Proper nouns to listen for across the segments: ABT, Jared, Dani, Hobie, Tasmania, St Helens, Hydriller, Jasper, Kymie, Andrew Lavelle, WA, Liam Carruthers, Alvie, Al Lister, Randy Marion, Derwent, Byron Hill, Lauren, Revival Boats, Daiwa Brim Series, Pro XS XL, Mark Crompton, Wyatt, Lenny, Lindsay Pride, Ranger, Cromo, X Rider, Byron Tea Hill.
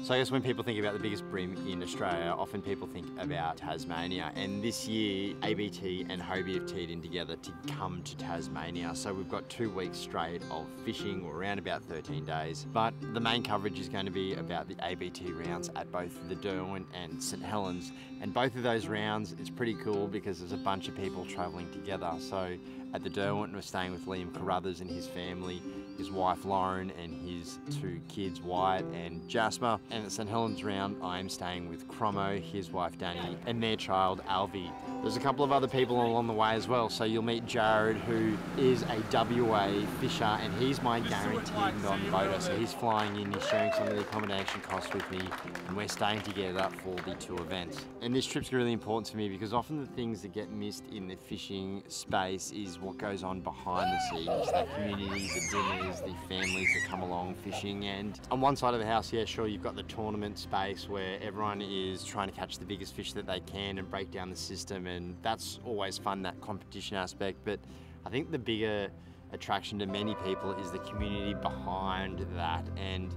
So I guess when people think about the biggest brim in Australia, often people think about Tasmania. And this year, ABT and Hobie have teed in together to come to Tasmania. So we've got 2 weeks straight of fishing, or around about 13 days. But the main coverage is going to be about the ABT rounds at both the Derwent and St Helens. And both of those rounds, it's pretty cool because there's a bunch of people traveling together. So at the Derwent, we're staying with Liam Carruthers and his family, his wife Lauren and his 2 kids, Wyatt and Jasper. And at St Helens round, I'm staying with Cromo, his wife Dani, and their child Alvie. There's a couple of other people along the way as well, so you'll meet Jared, who is a WA fisher, and he's my guaranteed non-boater, so he's flying in, he's sharing some of the accommodation costs with me, and we're staying together for the 2 events. And this trip's really important to me because often the things that get missed in the fishing space is what goes on behind the scenes, the community, the dinners, the families that come along fishing. And on one side of the house, yeah, sure, you've got the tournament space where everyone is trying to catch the biggest fish that they can and break down the system, and that's always fun, that competition aspect. But I think the bigger attraction to many people is the community behind that, and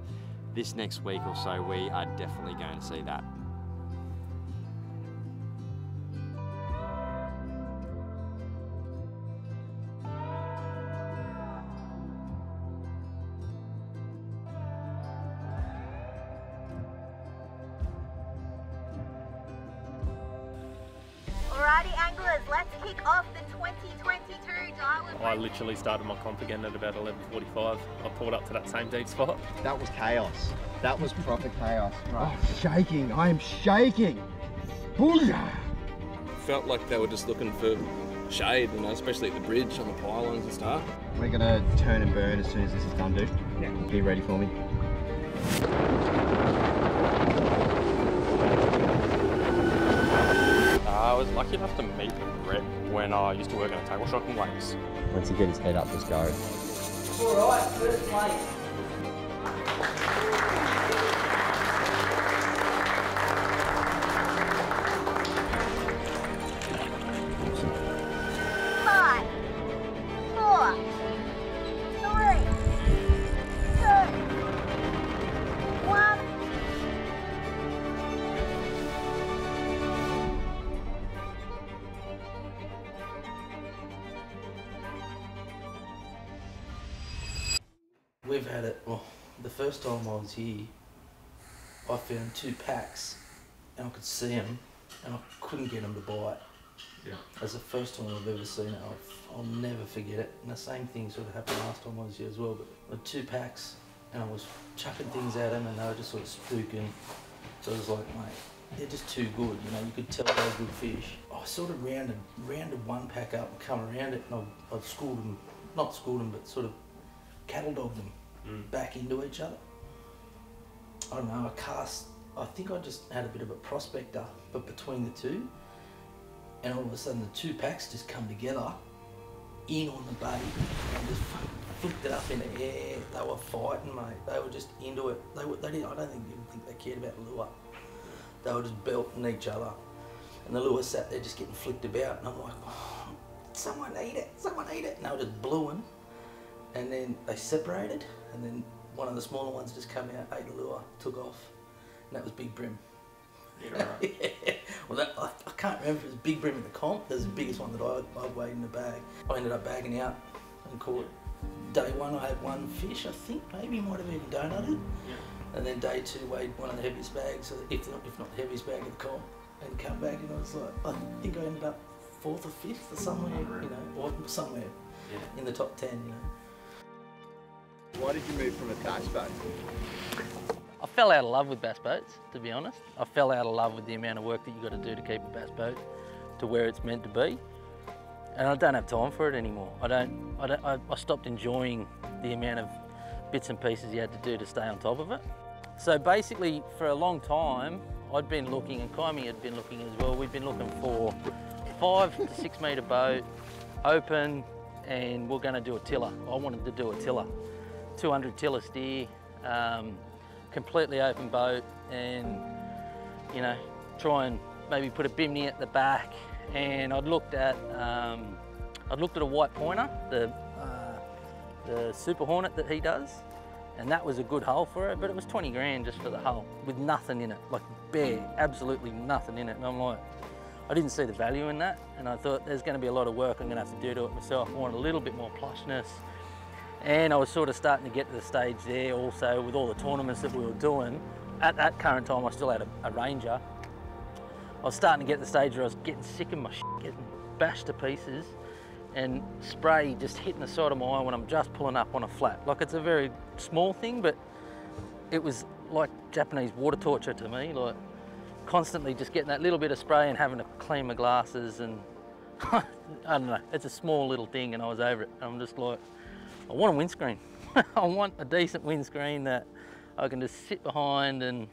this next week or so we are definitely going to see that. Alrighty anglers, let's kick off the 2022 Daiwa. I literally started my comp again at about 11:45. I pulled up to that same deep spot. That was chaos. That was proper chaos. Right. Oh, shaking. I am shaking. Booyah! Felt like they were just looking for shade, you know, especially at the bridge on the pylons and stuff. We're gonna turn and burn as soon as this is done, dude. Yeah. Be ready for me. I was lucky enough to meet the rep when I used to work in a table shop in Waves. Once you get his head up, just go. Alright, first place. We've had it, well, the first time I was here, I found 2 packs and I could see them and I couldn't get them to bite. Yeah. That's the first time I've ever seen it. I'll never forget it. And the same thing sort of happened last time I was here as well, but I had 2 packs and I was chucking things at them and they were just sort of spooking. So I was like, mate, they're just too good, you know, you could tell they're good fish. I sort of rounded 1 pack up and come around it and I'd schooled them, not schooled them, but sort of cattle dogged them back into each other. I don't know, I think I just had a bit of a prospector, but between the 2, and all of a sudden the 2 packs just come together, in on the bait, and just flicked it up in the air. They were fighting, mate. They were just into it. I don't even think they cared about the lure. They were just belting each other, and the lure sat there just getting flicked about, and I'm like, oh, someone eat it, someone eat it. And they were just blueing. And then they separated, and then one of the smaller ones just came out, ate the lure, took off, and that was big brim. Yeah, right. Yeah. Well, I can't remember if it was big brim in the comp. That was the biggest one that I weighed in the bag. I ended up bagging out and caught. Day 1, I had 1 fish, I think, maybe might have even donated. Yeah. And then day 2 weighed one of the heaviest bags, so if not the heaviest bag of the comp, and come back and I was like, I think I ended up 4th or 5th or somewhere, you know, or somewhere in the top 10, you know. Why did you move from a bass boat? I fell out of love with bass boats, to be honest. I fell out of love with the amount of work that you got to do to keep a bass boat to where it's meant to be. And I don't have time for it anymore. I stopped enjoying the amount of bits and pieces you had to do to stay on top of it. So basically, for a long time, I'd been looking, and Kymie had been looking as well. We'd been looking for 5 to 6 metre boat, open, and we're going to do a tiller. I wanted to do a tiller. 200 tiller steer, completely open boat, and you know, try and maybe put a bimini at the back. And I'd looked at a white pointer, the Super Hornet that he does, and that was a good hull for it, but it was 20 grand just for the hull with nothing in it, like bare, absolutely nothing in it. And I'm like, I didn't see the value in that, and I thought there's gonna be a lot of work I'm gonna have to do to it myself. I want a little bit more plushness, and I was sort of starting to get to the stage there also with all the tournaments that we were doing. At that current time, I still had a Ranger. I was starting to get to the stage where I was getting sick of my shit, getting bashed to pieces, and spray just hitting the side of my eye when I'm just pulling up on a flat. Like, it's a very small thing, but it was like Japanese water torture to me, like constantly just getting that little bit of spray and having to clean my glasses, and I don't know, it's a small little thing and I was over it. And I'm just like, I want a windscreen. I want a decent windscreen that I can just sit behind, and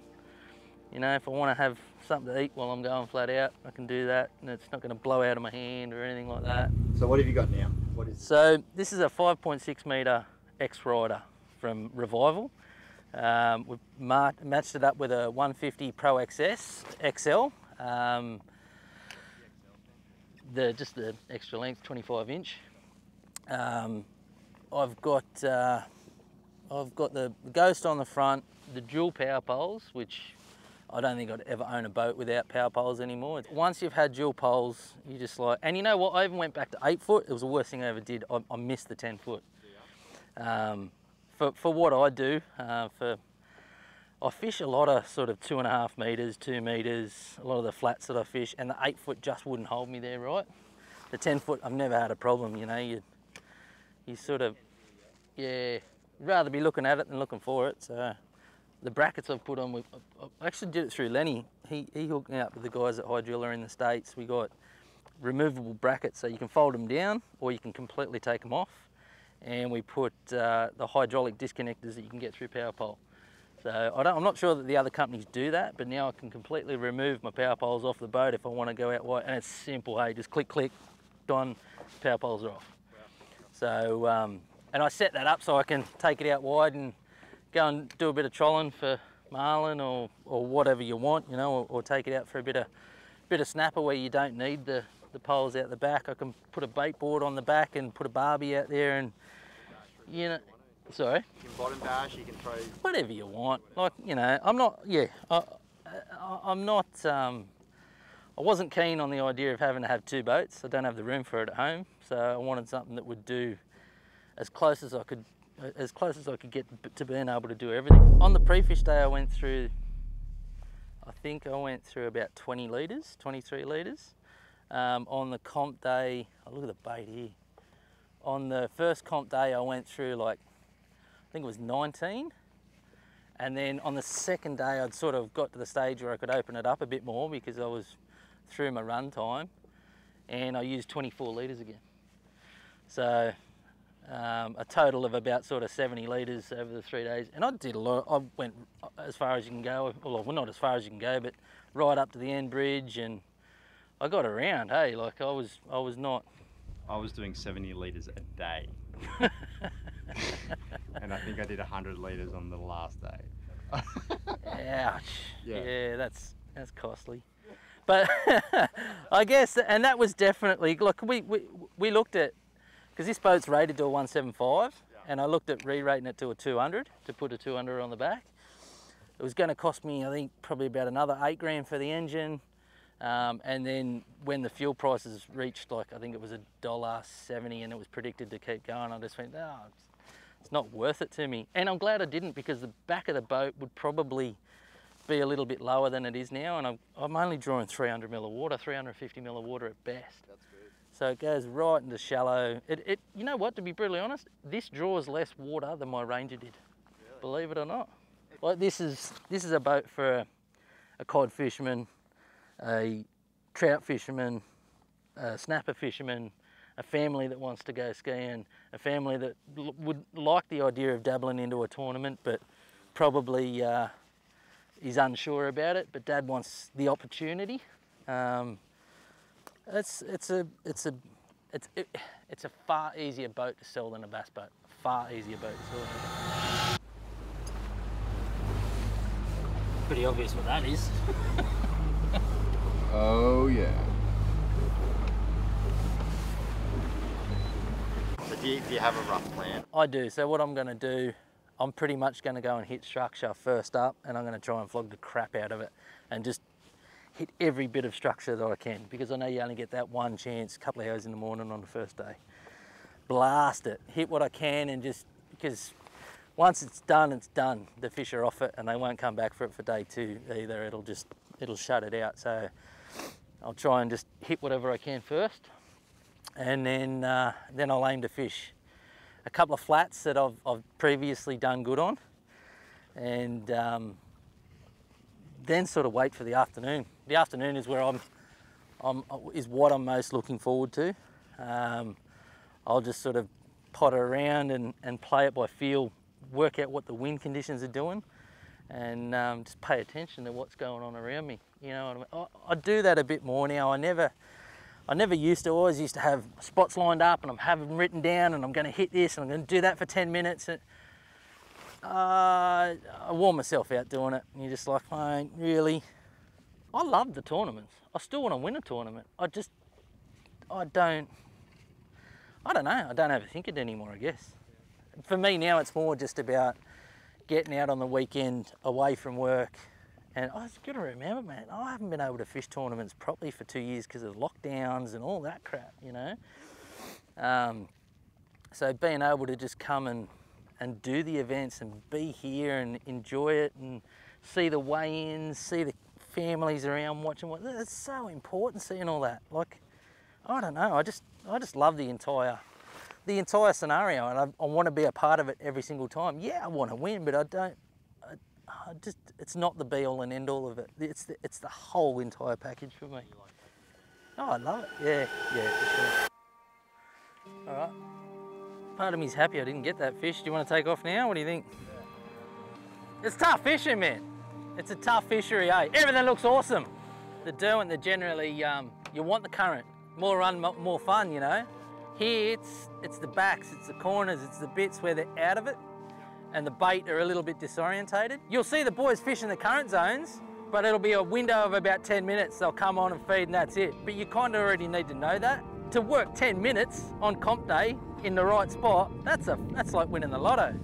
you know, if I want to have something to eat while I'm going flat out, I can do that, and it's not going to blow out of my hand or anything like that. So what have you got now? What is it? So this is a 5.6 metre X Rider from Revival. We've matched it up with a 150 Pro XS XL. Just the extra length, 25 inch. I've got the Ghost on the front, the dual power poles, which I don't think I'd ever own a boat without power poles anymore. Once you've had dual poles, you just like, and you know what, I even went back to 8 foot. It was the worst thing I ever did. I missed the 10 foot. For what I do, I fish a lot of sort of 2.5 metres, 2 metres, a lot of the flats that I fish, and the 8 foot just wouldn't hold me there, right? The 10 foot, I've never had a problem, you know, you sort of, yeah, rather be looking at it than looking for it. So the brackets I've put on, I actually did it through Lenny. He hooked me up with the guys at Hydriller in the States. We got removable brackets, so you can fold them down or you can completely take them off. And we put the hydraulic disconnectors that you can get through power pole. So I'm not sure that the other companies do that, but now I can completely remove my power poles off the boat if I want to go out wide. And it's simple, hey, just click, click, done, power poles are off. So, and I set that up so I can take it out wide and go and do a bit of trolling for marlin or whatever you want, you know, or take it out for a bit of snapper where you don't need the poles out the back. I can put a bait board on the back and put a barbie out there, and you know, sorry, you can bottom bash, you can throw whatever you want, like, you know, I wasn't keen on the idea of having to have two boats. I don't have the room for it at home, so I wanted something that would do as close as I could get to being able to do everything. On the pre-fish day, I went through about 20 litres, 23 litres. On the comp day, oh, look at the bait here. On the first comp day, I went through like, I think it was 19. And then on the second day, I'd sort of got to the stage where I could open it up a bit more because I was through my run time, and I used 24 litres again. So a total of about sort of 70 litres over the 3 days. And I did a lot. I went as far as you can go, well, not as far as you can go, but right up to the end bridge, and I got around, hey, like I was not. I was doing 70 litres a day. And I think I did 100 litres on the last day. Ouch. Yeah, that's costly. But I guess, and that was definitely, look, we looked at, because this boat's rated to a 175, yeah, and I looked at re-rating it to a 200, to put a 200 on the back. It was gonna cost me, I think, probably about another 8 grand for the engine. And then when the fuel prices reached, like, I think it was $1.70, and it was predicted to keep going, I just went, no, oh, it's not worth it to me. And I'm glad I didn't, because the back of the boat would probably be a little bit lower than it is now. And I'm only drawing 300 mil of water, 350 mil of water at best. That's good. So it goes right into shallow. It you know what, to be brutally honest, this draws less water than my Ranger did. Really? Believe it or not. Like, this is a boat for a cod fisherman, a trout fisherman, a snapper fisherman, a family that wants to go skiing, a family that would like the idea of dabbling into a tournament, but probably is unsure about it, but Dad wants the opportunity. It's a far easier boat to sell than a bass boat. Far easier boat to sell. Pretty obvious what that is. Oh yeah. So do you have a rough plan? I do. So what I'm going to do, I'm pretty much going to go and hit structure first up, and I'm going to try and flog the crap out of it and just hit every bit of structure that I can, because I know you only get that one chance, a couple of hours in the morning on the first day. Blast it, hit what I can, and just because once it's done, it's done. The fish are off it and they won't come back for it for day two either. It'll shut it out. So I'll try and just hit whatever I can first, and then I'll aim to fish a couple of flats that I've previously done good on, and then sort of wait for the afternoon. The afternoon is where is what I'm most looking forward to. I'll just sort of potter around and play it by feel, work out what the wind conditions are doing, and just pay attention to what's going on around me. You know what I mean? I do that a bit more now. I never used to. Always used to have spots lined up, and I'm having them written down, and I'm going to hit this, and I'm going to do that for 10 minutes. And, I wore myself out doing it, and you're just like, I ain't really. I love the tournaments. I still want to win a tournament. I don't know. I don't overthink it anymore, I guess. For me now, it's more just about getting out on the weekend away from work. And I was going to remember, man, I haven't been able to fish tournaments properly for 2 years because of lockdowns and all that crap, you know. So being able to just come and do the events and be here and enjoy it and see the weigh-ins, see the families around watching. That's so important, seeing all that. Like, I don't know, I just love the entire scenario, and I want to be a part of it every single time. Yeah, I want to win, but I just it's not the be all and end all of it. It's the whole entire package for me. Oh, I love it. Yeah, for sure. All right. Part of me's happy I didn't get that fish. Do you want to take off now? What do you think? Yeah. It's tough fishing, man. It's a tough fishery, eh? Everything looks awesome. The Derwent, they're generally you want the current. More run, more fun, you know. Here, it's the backs, it's the corners, it's the bits where they're out of it, and the bait are a little bit disorientated. You'll see the boys fish in the current zones, but it'll be a window of about 10 minutes. They'll come on and feed, and that's it. But you kind of already need to know that. To work 10 minutes on comp day in the right spot, that's like winning the lotto.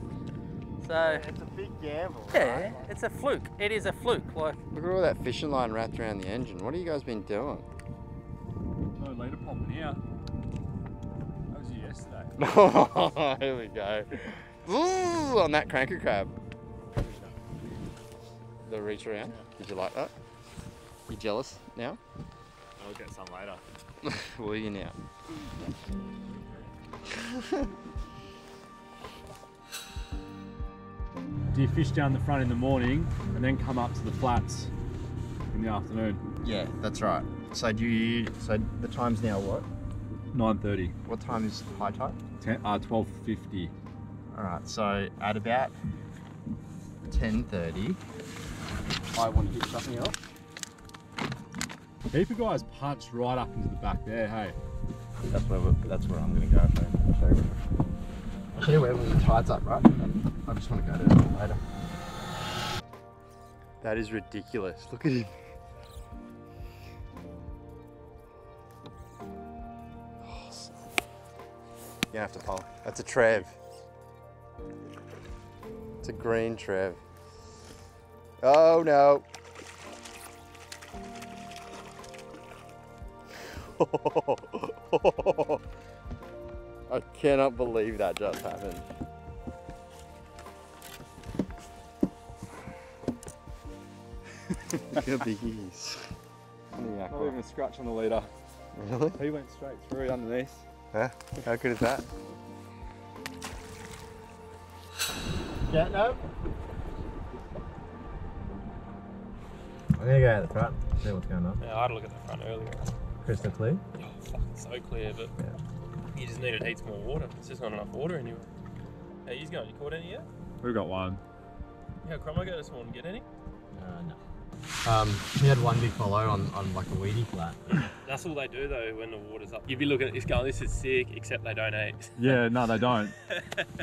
So yeah, it's a big gamble. Yeah, right? It's a fluke. It is a fluke. Like, look at all that fishing line wrapped around the engine. What have you guys been doing? No leader popping out. That was you yesterday. Oh, here we go. Ooh, on that cranker crab. The reach around. Did you like that? You jealous now? I'll get some later. Will you now? Do you fish down the front in the morning and then come up to the flats in the afternoon? Yeah, that's right. So so the time's now what? 9:30. What time is high tide? 12:50. All right, so at about 10:30, I want to do something else. Heap of guys punched right up into the back there, hey. That's where I'm going to go. I'll show you where the tide's up, right? I just want to go to it later. That is ridiculous. Look at him. You have to pull. That's a trev. It's a green trev. Oh no! I cannot believe that just happened. Look how big he is. Not even a scratch on the leader. Really? He went straight through underneath. Yeah, how good is that? Getting up. I'm going to go out the front, see what's going on. Yeah, I had a look at the front earlier. Crystal clear? Oh, fucking so clear, but yeah. You just needed heaps more water. It's just not enough water anyway. How are you going? You caught any yet? We've got one. Yeah, Cromo go this morning, get any? No. We had one big follow on like a weedy flat. That's all they do though when the water's up. You'd be looking at this going, this is sick, except they don't eat. Yeah, no they don't.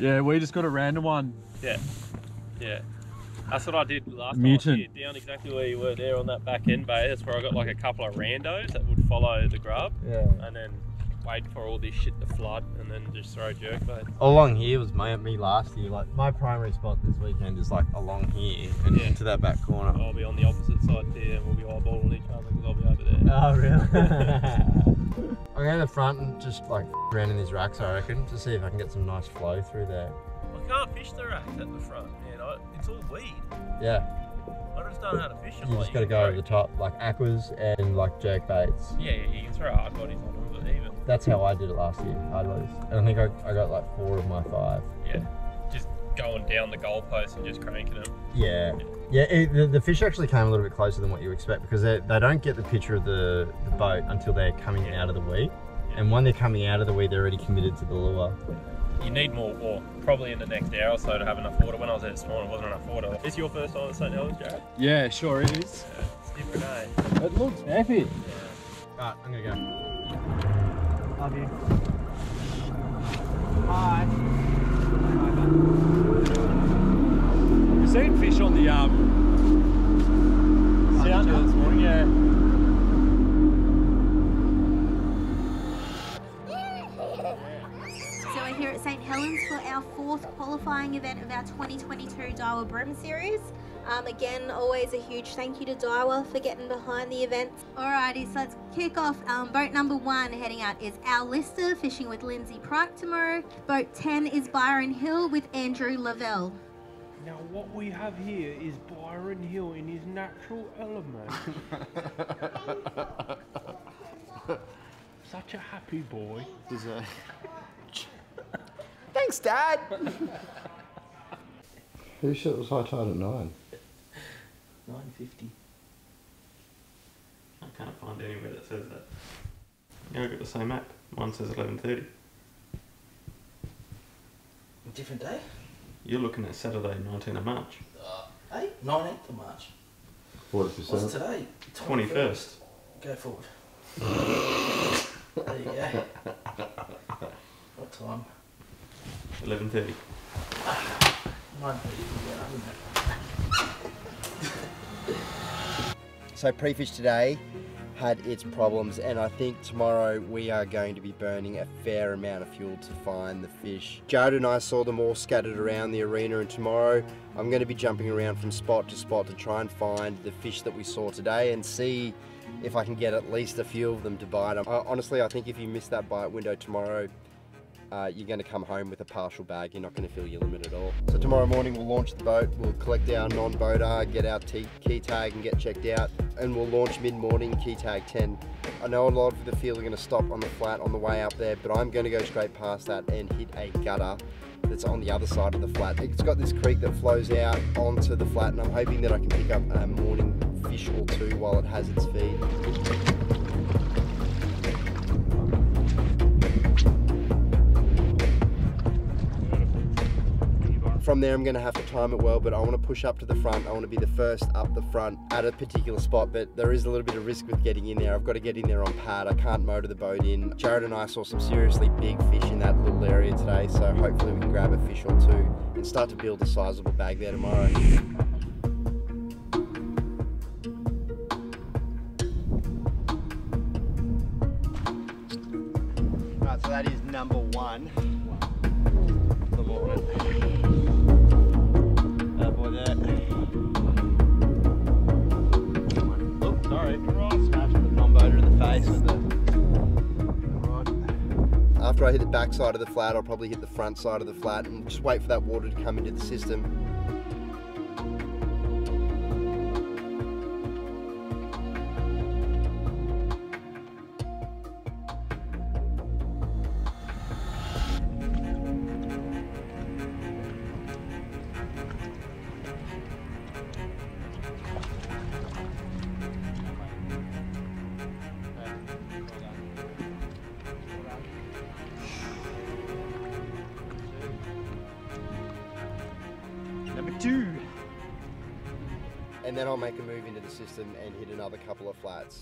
Yeah, we just got a random one. Yeah, yeah. That's what I did last time. I did down exactly where you were there on that back end bay. That's where I got like a couple of randos that would follow the grub. Yeah. And then wait for all this shit to flood and then just throw jerkbait. Along here was me last year. Like my primary spot this weekend is like along here and into that back corner. I'll be on the opposite side there and we'll be eyeballing each other because I'll be over there. Oh really? I'll go to the front and just like around in these racks I reckon to see if I can get some nice flow through there. I can't fish the racks at the front, man. It's all weed. Yeah. I just don't know how to fish them. You just gotta go over the top, like aquas and like jerk baits. Yeah, you can throw hard bodies on them, but even. That's how I did it last year, hard bodies. And I think I got like 4 of my 5. Yeah, just going down the goalpost and just cranking them. Yeah. The fish actually came a little bit closer than what you expect because they don't get the picture of the boat until they're coming out of the weed. Yeah. And when they're coming out of the weed, they're already committed to the lure. You need more water, probably in the next hour or so to have enough water. When I was there this morning, it wasn't enough water. Is this your first time at St Helens, Jared? Yeah, sure it is. Yeah, it's different, eh? It looks epic. Yeah. Alright, I'm gonna go. Love you. Hi. We've seen fish on the sound this morning, yeah. St Helens for our 4th qualifying event of our 2022 Daiwa Brim Series. Again, always a huge thank you to Daiwa for getting behind the event. Alrighty, so let's kick off. Boat number 1 heading out is Al Lister, fishing with Lindsay Pride tomorrow. Boat 10 is Byron Hill with Andrew Lavelle. Now what we have here is Byron Hill in his natural element. Such a happy boy. Thanks, Dad! Who said it was high tide at 9? 9:50. I can't find anywhere that says that. Yeah, I've got the same app. Mine says 11:30. A different day? You're looking at Saturday, 19th of March. 19th of March. What's today? 21st. Go forward. There you go. What time? 11:30. 9:30. So pre-fish today had its problems, and I think tomorrow we are going to be burning a fair amount of fuel to find the fish. Jared and I saw them all scattered around the arena, and tomorrow I'm going to be jumping around from spot to spot to try and find the fish that we saw today and see if I can get at least a few of them to bite them. Honestly, I think if you miss that bite window tomorrow, you're going to come home with a partial bag. You're not going to feel your limit at all. So tomorrow morning we'll launch the boat, we'll collect our non-boater, get our key tag and get checked out, and we'll launch mid-morning, key tag 10. I know a lot of the field are going to stop on the flat on the way up there, but I'm going to go straight past that and hit a gutter that's on the other side of the flat. It's got this creek that flows out onto the flat, and I'm hoping that I can pick up a morning fish or two while it has its feed. From there I'm going to have to time it well, but I want to push up to the front. I want to be the first up the front at a particular spot, but there is a little bit of risk with getting in there. I've got to get in there on pad. I can't motor the boat in. Jared and I saw some seriously big fish in that little area today, so hopefully we can grab a fish or two and start to build a sizable bag there tomorrow. Right, so that is number 1 for the morning. After I hit the back side of the flat, I'll probably hit the front side of the flat and just wait for that water to come into the system. And then I'll make a move into the system and hit another couple of flats.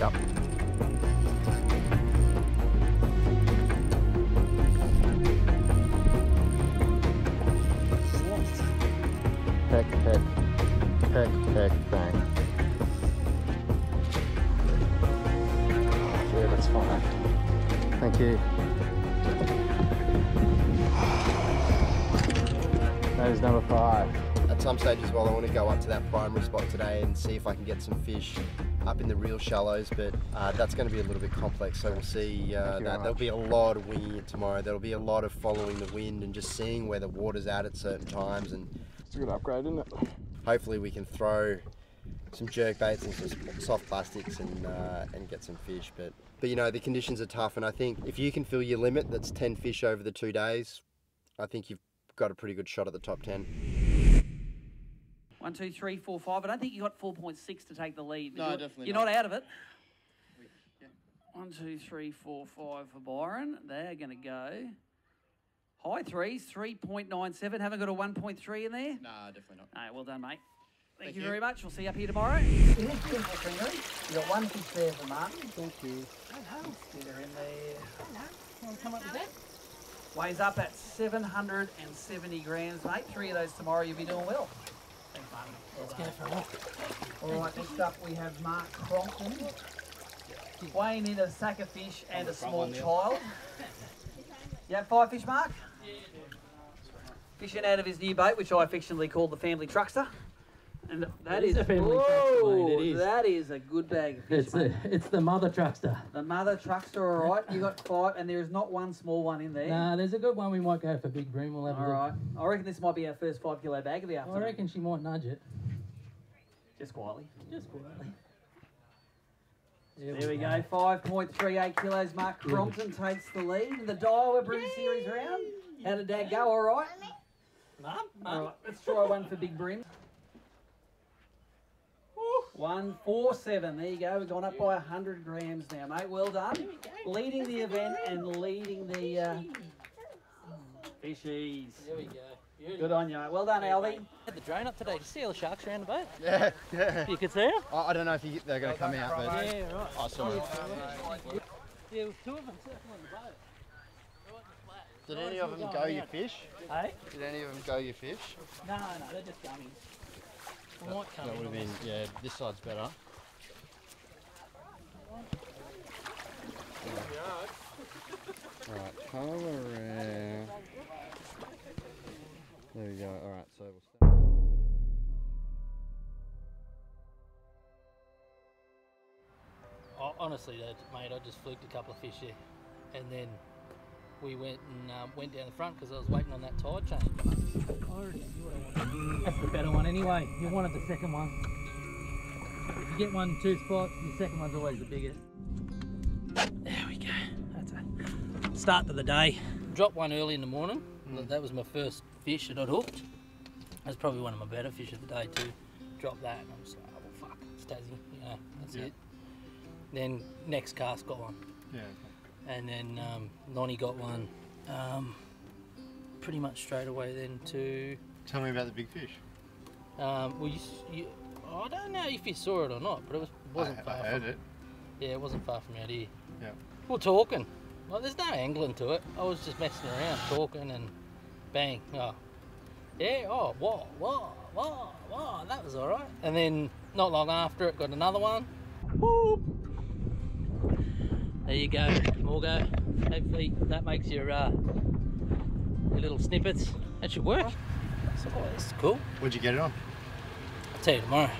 Yep. that's fine. Thank you. That is number 5. At some stage as well, I want to go up to that primary spot today and see if I can get some fish up in the real shallows, but that's going to be a little bit complex, so we'll see. There'll be a lot of winging it tomorrow. There'll be a lot of following the wind and just seeing where the water's at certain times. And it's a good upgrade, isn't it? Hopefully we can throw some jerk baits and some soft plastics and get some fish, but you know, the conditions are tough, and I think if you can fill your limit, that's 10 fish over the 2 days, I think you've got a pretty good shot at the top 10. 1, 2, 3, 4, 5. I don't think you got 4.6 to take the lead. No, definitely not. You're not out of it. 1, 2, 3, 4, 5 for Byron. They're going to go. High threes, 3.97. Haven't got a 1.3 in there? No, definitely not. All right, well done, mate. Thank you very much. We'll see you up here tomorrow. You've got 1 fish there for Martin. Thank you. They're in there. Come up with that. Weighs up at 770 grams, mate. 3 of those tomorrow, you'll be doing well. Let's go for a walk. All right, next up we have Mark Crompton. Weighing in a sack of fish and a small child. You have 5 fish, Mark? Yeah. Fishing out of his new boat, which I affectionately call the family truckster. And that is a family truckster, mate. It is. That is a good bag of fish. It's the mother truckster. The mother truckster, all right. You got 5, and there is not one small one in there. Nah, there's a good one. We might go for Big Broom. We'll have a look. All right. I reckon this might be our first 5 kilo bag of the afternoon. I reckon she might nudge it. Just quietly. Just quietly. There we go. 5.38 kilos. Mark Crompton takes the lead in the Daiwa Brim Series round. How did Dad go? All right. All right. Let's try one for Big Brim. 147. There you go. We've gone up by 100 grams now, mate. Well done. Leading the event and leading the fishies. There we go. Beautiful. Good on you, mate. Well done, Alvie. Had the drone up today. Did you see all the sharks around the boat? Yeah, yeah. You could see them? I don't know if they're going to come out, but yeah, right. I saw them. Yeah, there was 2 of them circling on the boat. Did any of them go your fish? Hey? Did any of them go your fish? No, no, they're just gummies. That would have been, yeah, this side's better. Yeah. Alright, come around. There we go, alright, so we'll start. Oh, honestly, mate, I just fluked a couple of fish there. And then we went and went down the front because I was waiting on that tide change. I already knew what I wanted to do. That's the better one anyway. You wanted the second one. If you get one in 2 spots, your second one's always the biggest. There we go. That's a start to the day. Dropped one early in the morning. That was my first fish that I'd hooked. That's probably one of my better fish of the day too. Dropped that and I'm just like, oh, well, fuck, it's Tassie, you know, that's it. Then next cast got one. Yeah. And then Lonnie got one pretty much straight away then too. Tell me about the big fish. Well, you I don't know if you saw it or not, but it wasn't far from it. Yeah, it wasn't far from out here. Yeah. We're talking. Well, there's no angling to it. I was just messing around, talking, and bang. Oh, yeah, oh, whoa, whoa, whoa, whoa, that was all right. And then not long after it, got another one. Whoop. There you go, more go. Hopefully that makes your little snippets. That should work. So, oh, that's cool. Where'd you get it on? I'll tell you tomorrow.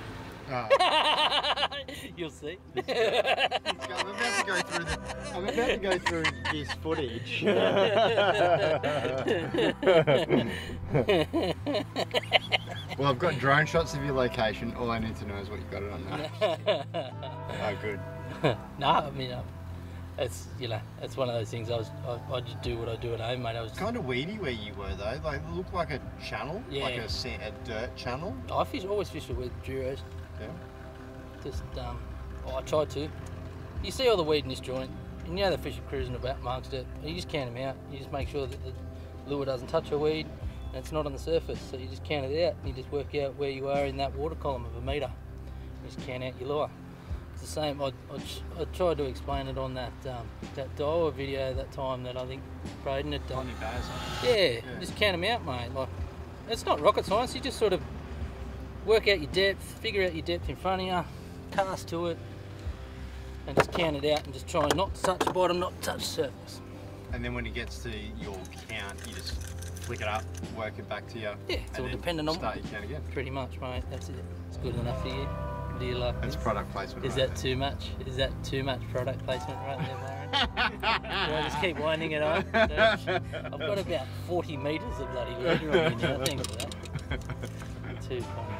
You'll see. I'm about to go through this footage. Well, I've got drone shots of your location. All I need to know is what you've got it on now. Oh, good. No, I mean, it's, you know, it's one of those things. I just do what I do at home, mate. I was kind of weedy where you were though. Like, it looked like a channel, like a dirt channel. I always fish with duros. Yeah. Just, I try to. You see all the weed in this joint, and you know the fish are cruising about amongst it. You just count them out. You just make sure that the lure doesn't touch a weed, and it's not on the surface. So you just count it out, and you just work out where you are in that water column of a metre. You just count out your lure. It's the same. I tried to explain it on that that Daiwa video that time that I think Braden had done. Yeah, just count them out, mate. Like, it's not rocket science. You just sort of work out your depth, figure out your depth in front of you, cast to it, and just count it out and just try not to touch bottom, not touch surface. And then when it gets to your count, you just flick it up, work it back to you. Yeah, it's all dependent on start your count again. Pretty much, mate. That's it. It's good enough for you. Do you like this? That's product placement. Is that too much? Is that too much product placement right there, Byron? Well, just keep winding it on. I've got about 40 metres of bloody leader on here now. Thanks for that. Too funny.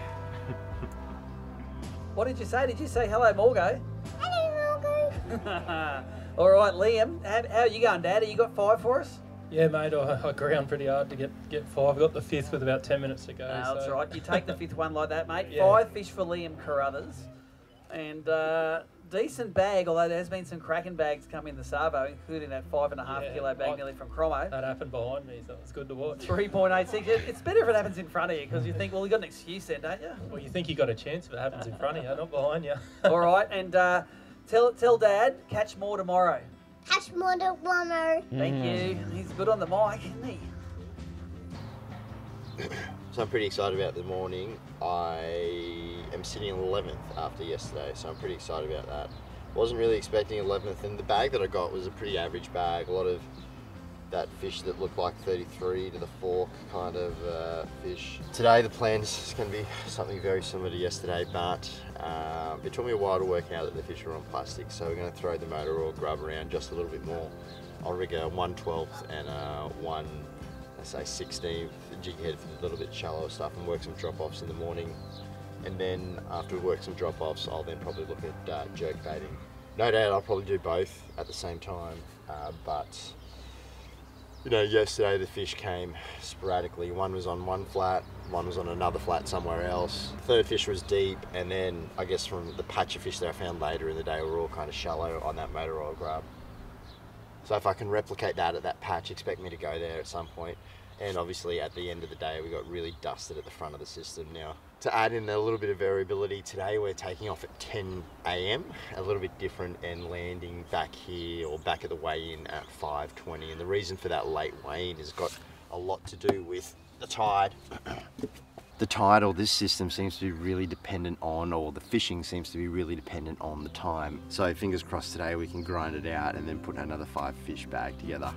What did you say? Did you say hello, Morgo? Hello, Morgo. All right, Liam. How are you going, Dad? Have you got five for us? Yeah, mate. I ground pretty hard to get five. I got the fifth with about 10 minutes to go. No, that's right. You take the fifth one like that, mate. Yeah. Five fish for Liam Carruthers, and decent bag. Although there's been some cracking bags come in the Savo, including that 5.5 kilo bag nearly from Cromo. That happened behind me, so it's good to watch. 3.86. It's better if it happens in front of you because you think, well, you got an excuse then, don't you? Well, you think you got a chance if it happens in front of you, not behind you. All right, and tell Dad, catch more tomorrow. Catch more tomorrow. Thank you. He's good on the mic, isn't he? So I'm pretty excited about the morning. I am sitting 11th after yesterday, so I'm pretty excited about that. Wasn't really expecting 11th, and the bag that I got was a pretty average bag. A lot of that fish that looked like 33 to the fork kind of fish. Today the plan is going to be something very similar to yesterday, but it took me a while to work out that the fish were on plastic, so we're going to throw the motor oil grub around just a little bit more. I'll rig a 1/12 and a 1/16 jig head for the little bit shallower stuff and work some drop-offs in the morning. And then after we work some drop-offs, I'll then probably look at jerk baiting. No doubt I'll probably do both at the same time, but you know, yesterday the fish came sporadically. One was on one flat, one was on another flat somewhere else. The third fish was deep, and then I guess from the patch of fish that I found later in the day were all kind of shallow on that motor oil grub. So if I can replicate that at that patch, expect me to go there at some point. And obviously at the end of the day, we got really dusted at the front of the system now. To add in a little bit of variability today, we're taking off at 10 a.m, a little bit different, and landing back here or back at the weigh-in at 5:20. And the reason for that late weigh-in has got a lot to do with the tide. The tide, or this system, seems to be really dependent on, or the fishing seems to be really dependent on the time. So fingers crossed today we can grind it out and then put another 5 fish bag together.